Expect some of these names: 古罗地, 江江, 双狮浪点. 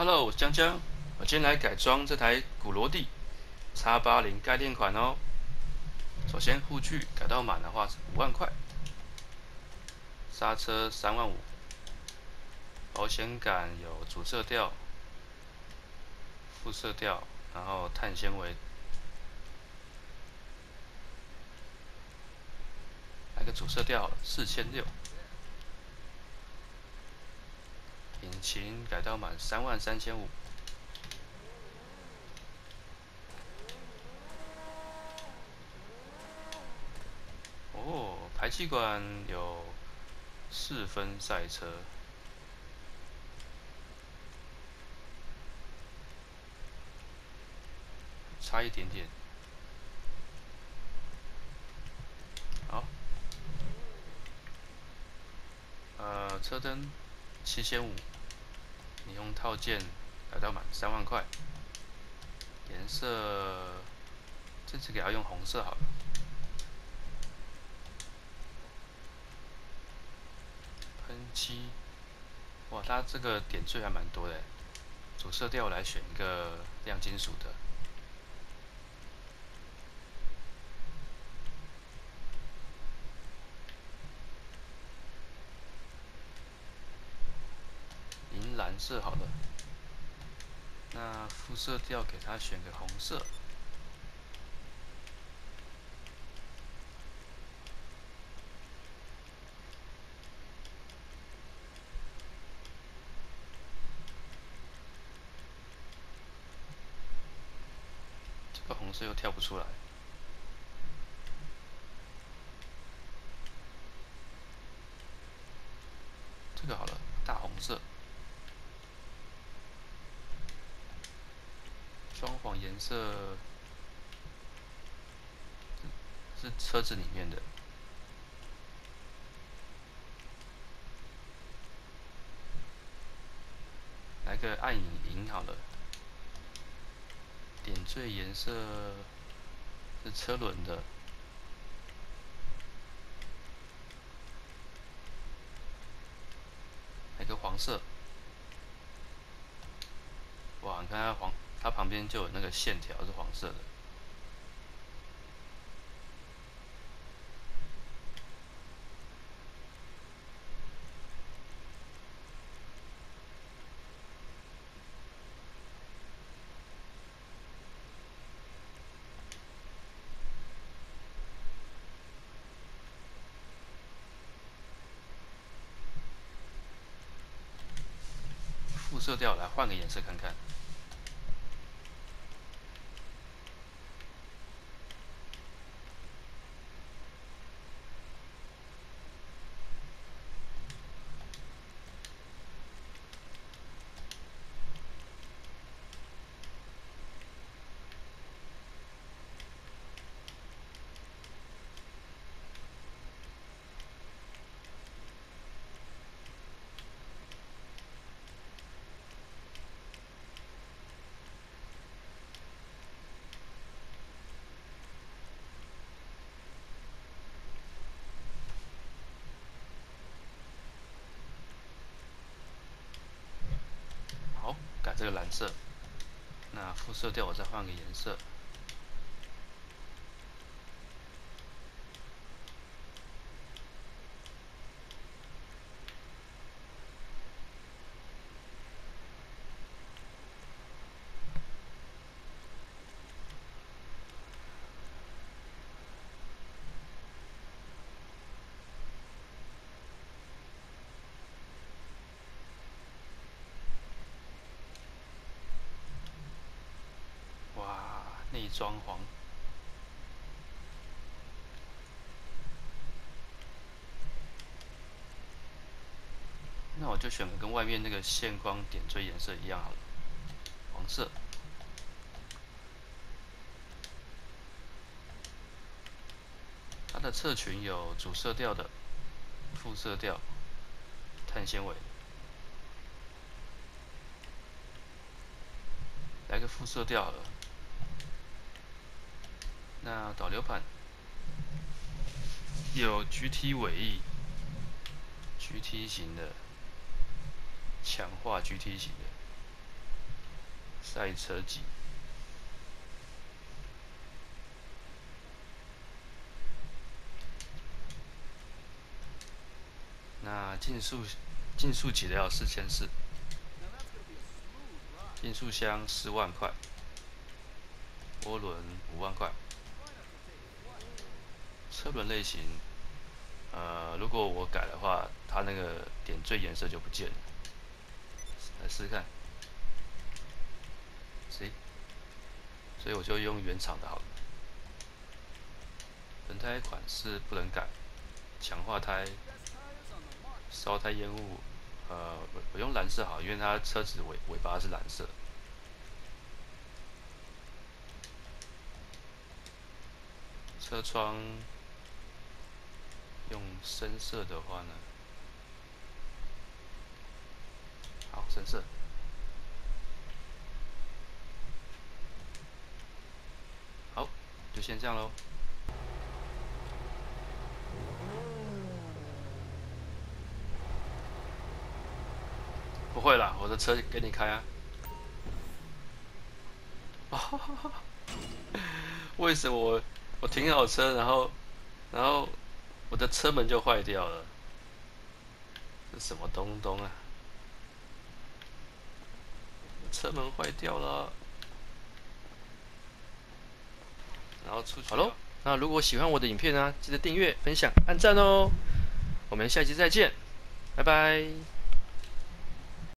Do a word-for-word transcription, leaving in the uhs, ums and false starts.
Hello， 我是江江，我今天来改装这台古罗地 X 八十 概念款哦。首先护具改到满的话是五万块，刹车三万五，保险杆有主色调、副色调，然后碳纤维。 来个主色调了，四千六。引擎改到满三万三千五。哦，排气管有四分赛车。差一点点。好。 呃，车灯七千五，你用套件改到满三万块。颜色这次给它用红色好了。喷漆，哇，它这个点缀还蛮多的。主色调我来选一个亮金属的。 蓝色好了，那副色调给它选个红色，这个红色又跳不出来。 装潢颜色是车子里面的，来个暗影银好了。点缀颜色是车轮的，来个黄色。哇，你看它黄。 它旁边就有那个线条是黄色的，副色调来换个颜色看看。 改这个蓝色，那副色调我再换个颜色，内装潢，那我就选个跟外面那个线框点缀颜色一样好了，黄色。它的侧裙有主色调的、副色调、碳纤维，来个副色调好了。 那导流盘有 G T 尾翼 ，G T 型的，强化 G T 型的，赛车级。 那竞速竞速起的要四千四，竞速箱四万块，涡轮五万块，车轮类型，呃，如果我改的话，它那个点缀颜色就不见了。来试试看，谁？所以我就用原厂的好了。轮胎款式不能改，强化胎。 烧胎烟雾，呃，我我用蓝色好，因为它车子尾尾巴是蓝色。车窗用深色的话呢，好深色。好，就先这样咯。 不会啦，我的车给你开啊！为什么我我停好车，然后然后我的车门就坏掉了？这什么东东啊？车门坏掉了，然后出去。好喽，那如果喜欢我的影片呢、啊，记得订阅、分享、按赞哦！我们下期再见，拜拜。